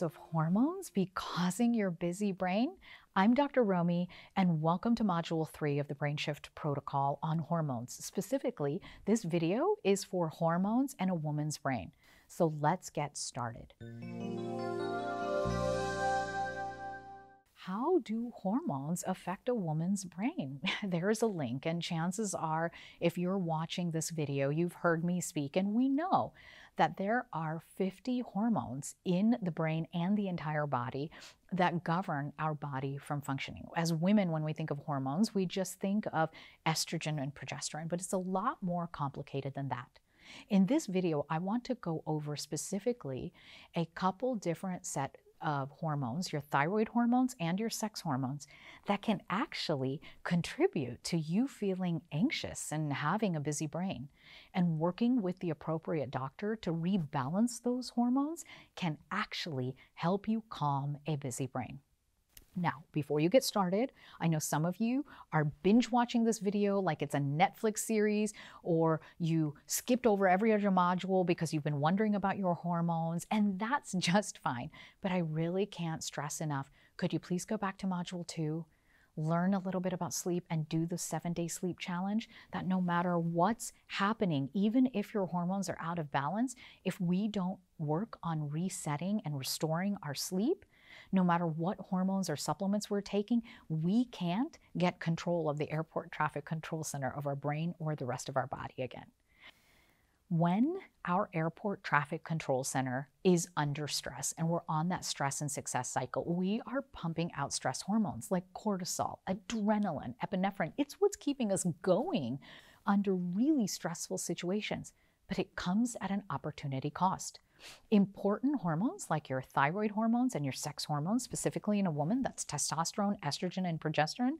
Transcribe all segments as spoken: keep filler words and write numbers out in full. amounts of hormones be causing your busy brain? I'm Doctor Romie, and welcome to Module three of the brainSHIFT Protocol on hormones. Specifically, this video is for hormones and a woman's brain. So let's get started. How do hormones affect a woman's brain? There is a link, and chances are, if you're watching this video, you've heard me speak, and we know that there are fifty hormones in the brain and the entire body that govern our body from functioning. As women, when we think of hormones, we just think of estrogen and progesterone, but it's a lot more complicated than that. In this video, I want to go over specifically a couple different set of hormones, your thyroid hormones and your sex hormones, that can actually contribute to you feeling anxious and having a busy brain. And working with the appropriate doctor to rebalance those hormones can actually help you calm a busy brain. Now, before you get started, I know some of you are binge watching this video like it's a Netflix series, or you skipped over every other module because you've been wondering about your hormones, and that's just fine. But I really can't stress enough, could you please go back to Module two, learn a little bit about sleep, and do the seven-day sleep challenge? That no matter what's happening, even if your hormones are out of balance, if we don't work on resetting and restoring our sleep, no matter what hormones or supplements we're taking, we can't get control of the airport traffic control center of our brain or the rest of our body again. When our airport traffic control center is under stress and we're on that stress and success cycle, we are pumping out stress hormones like cortisol, adrenaline, epinephrine. It's what's keeping us going under really stressful situations, but it comes at an opportunity cost. Important hormones like your thyroid hormones and your sex hormones, specifically in a woman, that's testosterone, estrogen, and progesterone,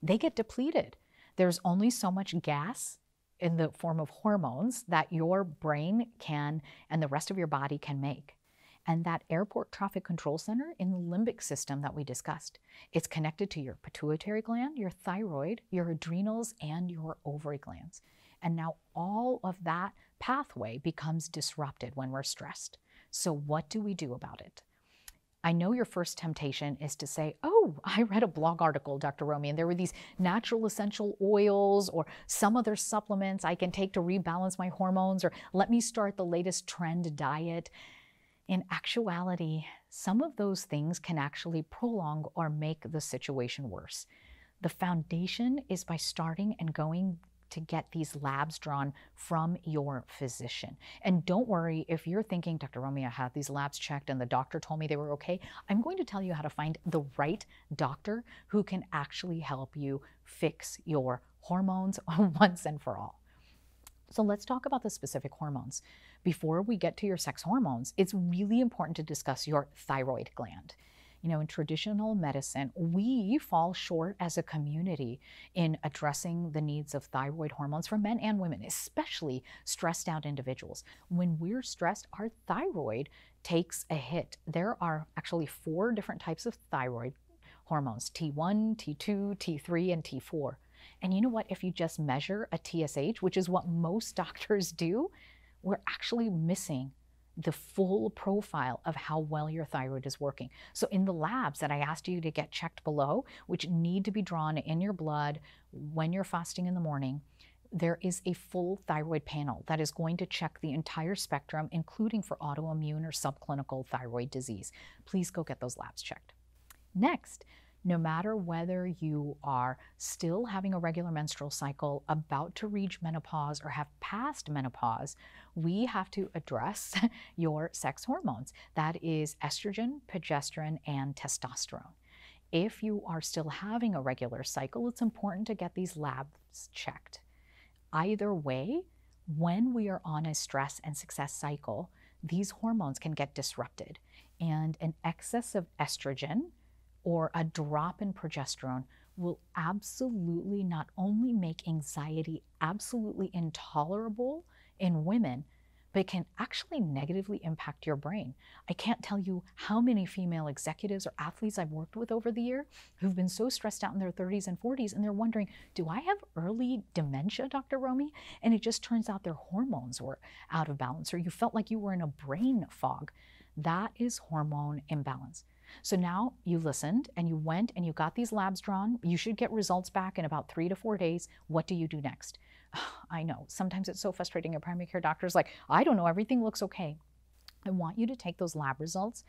they get depleted. There's only so much gas in the form of hormones that your brain can and the rest of your body can make. And that airport traffic control center in the limbic system that we discussed, it's connected to your pituitary gland, your thyroid, your adrenals, and your ovary glands. And now all of that pathway becomes disrupted when we're stressed. So what do we do about it? I know your first temptation is to say, oh, I read a blog article, Doctor Romie, and there were these natural essential oils or some other supplements I can take to rebalance my hormones, or let me start the latest trend diet. In actuality, some of those things can actually prolong or make the situation worse. The foundation is by starting and going to get these labs drawn from your physician. And don't worry if you're thinking, Doctor Romie, I had these labs checked and the doctor told me they were okay. I'm going to tell you how to find the right doctor who can actually help you fix your hormones once and for all. So let's talk about the specific hormones. Before we get to your sex hormones, it's really important to discuss your thyroid gland. You know, in traditional medicine, we fall short as a community in addressing the needs of thyroid hormones for men and women, especially stressed out individuals. When we're stressed, our thyroid takes a hit. There are actually four different types of thyroid hormones, T one, T two, T three, and T four. And you know what? If you just measure a T S H, which is what most doctors do, we're actually missing the full profile of how well your thyroid is working. So in the labs that I asked you to get checked below, which need to be drawn in your blood when you're fasting in the morning, there is a full thyroid panel that is going to check the entire spectrum, including for autoimmune or subclinical thyroid disease. Please go get those labs checked. Next, no matter whether you are still having a regular menstrual cycle, about to reach menopause, or have passed menopause, we have to address your sex hormones. That is estrogen, progesterone, and testosterone. If you are still having a regular cycle, it's important to get these labs checked. Either way, when we are on a stress and success cycle, these hormones can get disrupted, and an excess of estrogen or a drop in progesterone will absolutely not only make anxiety absolutely intolerable in women, but it can actually negatively impact your brain. I can't tell you how many female executives or athletes I've worked with over the year who've been so stressed out in their thirties and forties, and they're wondering, do I have early dementia, Doctor Romie? And it just turns out their hormones were out of balance, or you felt like you were in a brain fog. That is hormone imbalance. So now you listened and you went and you got these labs drawn. You should get results back in about three to four days. What do you do next? I know, sometimes it's so frustrating. Your primary care doctor is like, I don't know, everything looks okay. I want you to take those lab results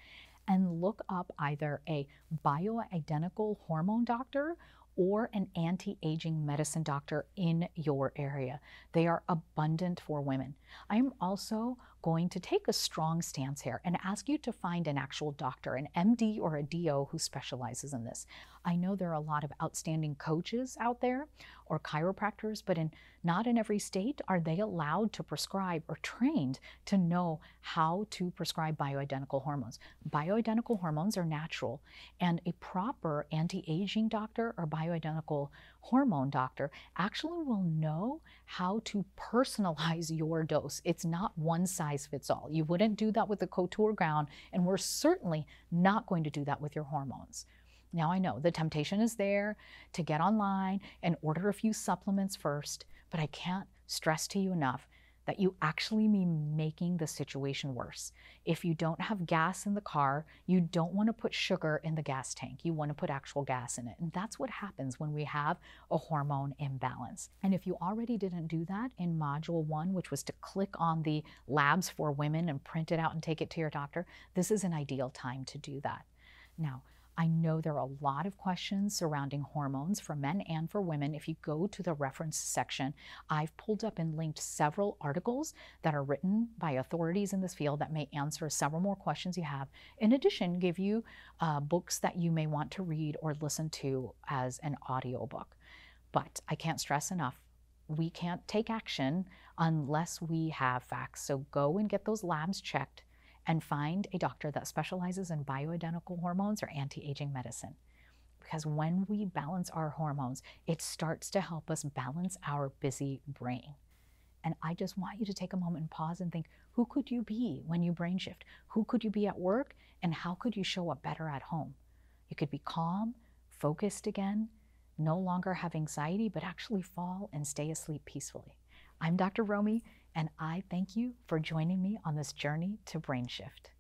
and look up either a bioidentical hormone doctor or an anti-aging medicine doctor in your area. They are abundant for women. I'm also going to take a strong stance here and ask you to find an actual doctor, an M D or a D O who specializes in this. I know there are a lot of outstanding coaches out there or chiropractors, but in not in every state are they allowed to prescribe or trained to know how to prescribe bioidentical hormones. Bioidentical hormones are natural, and a proper anti-aging doctor or bioidentical hormone doctor actually will know how to personalize your dose. It's not one size fits all. You wouldn't do that with a couture gown, and we're certainly not going to do that with your hormones. Now I know the temptation is there to get online and order a few supplements first, but I can't stress to you enough that you actually be making the situation worse. If you don't have gas in the car, you don't want to put sugar in the gas tank. You want to put actual gas in it. And that's what happens when we have a hormone imbalance. And if you already didn't do that in module one, which was to click on the labs for women and print it out and take it to your doctor, this is an ideal time to do that. Now, I know there are a lot of questions surrounding hormones for men and for women. If you go to the reference section, I've pulled up and linked several articles that are written by authorities in this field that may answer several more questions you have. In addition, give you uh, books that you may want to read or listen to as an audiobook. But I can't stress enough, we can't take action unless we have facts. So go and get those labs checked and find a doctor that specializes in bioidentical hormones or anti-aging medicine. Because when we balance our hormones, it starts to help us balance our busy brain. And I just want you to take a moment and pause and think, who could you be when you brain shift? Who could you be at work, and how could you show up better at home? You could be calm, focused again, no longer have anxiety, but actually fall and stay asleep peacefully. I'm Doctor Romie, and I thank you for joining me on this journey to brain shift.